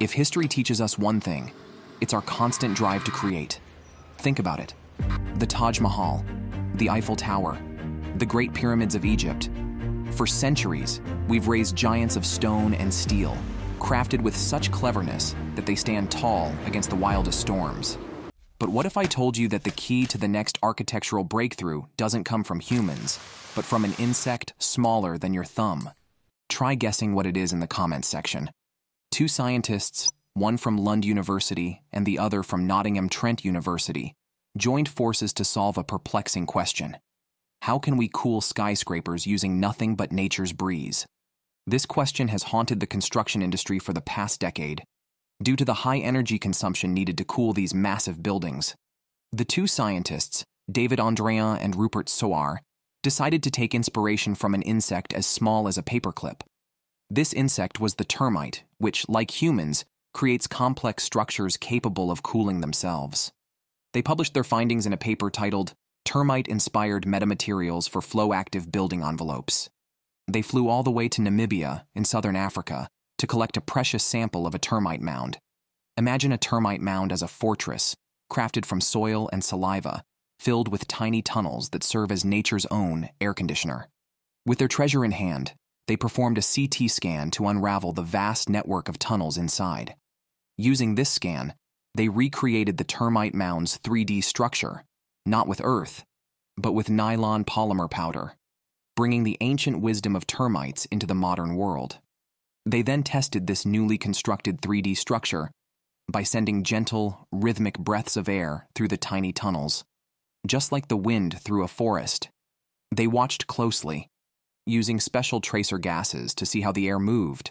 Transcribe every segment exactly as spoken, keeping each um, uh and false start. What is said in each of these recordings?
If history teaches us one thing, it's our constant drive to create. Think about it. The Taj Mahal, the Eiffel Tower, the Great Pyramids of Egypt. For centuries, we've raised giants of stone and steel, crafted with such cleverness that they stand tall against the wildest storms. But what if I told you that the key to the next architectural breakthrough doesn't come from humans, but from an insect smaller than your thumb? Try guessing what it is in the comments section. Two scientists, one from Lund University and the other from Nottingham Trent University, joined forces to solve a perplexing question. How can we cool skyscrapers using nothing but nature's breeze? This question has haunted the construction industry for the past decade, due to the high energy consumption needed to cool these massive buildings. The two scientists, David Andréen and Rupert Soar, decided to take inspiration from an insect as small as a paperclip. This insect was the termite, which, like humans, creates complex structures capable of cooling themselves. They published their findings in a paper titled Termite-Inspired Metamaterials for Flow-Active Building Envelopes. They flew all the way to Namibia, in southern Africa, to collect a precious sample of a termite mound. Imagine a termite mound as a fortress, crafted from soil and saliva, filled with tiny tunnels that serve as nature's own air conditioner. With their treasure in hand, they performed a C T scan to unravel the vast network of tunnels inside. Using this scan, they recreated the termite mound's three D structure, not with earth, but with nylon polymer powder, bringing the ancient wisdom of termites into the modern world. They then tested this newly constructed three D structure by sending gentle, rhythmic breaths of air through the tiny tunnels, just like the wind through a forest. They watched closely, using special tracer gases to see how the air moved,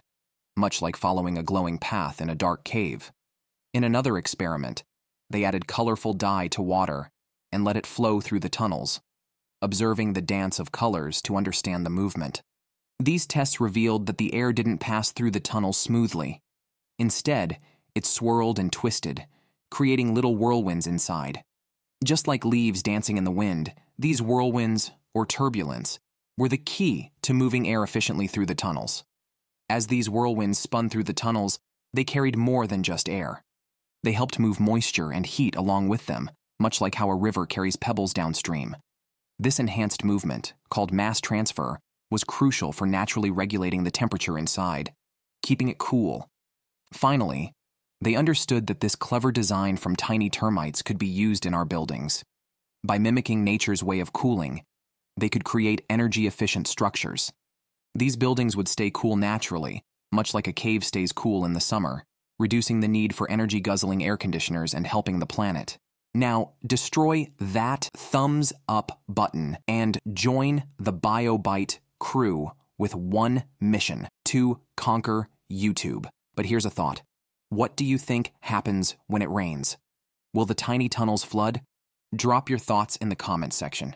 much like following a glowing path in a dark cave. In another experiment, they added colorful dye to water and let it flow through the tunnels, observing the dance of colors to understand the movement. These tests revealed that the air didn't pass through the tunnel smoothly. Instead, it swirled and twisted, creating little whirlwinds inside. Just like leaves dancing in the wind, these whirlwinds, or turbulence, were the key to moving air efficiently through the tunnels. As these whirlwinds spun through the tunnels, they carried more than just air. They helped move moisture and heat along with them, much like how a river carries pebbles downstream. This enhanced movement, called mass transfer, was crucial for naturally regulating the temperature inside, keeping it cool. Finally, they understood that this clever design from tiny termites could be used in our buildings. By mimicking nature's way of cooling, they could create energy-efficient structures. These buildings would stay cool naturally, much like a cave stays cool in the summer, reducing the need for energy-guzzling air conditioners and helping the planet. Now, destroy that thumbs up button and join the BioBite crew with one mission: to conquer YouTube. But here's a thought. What do you think happens when it rains? Will the tiny tunnels flood? Drop your thoughts in the comments section.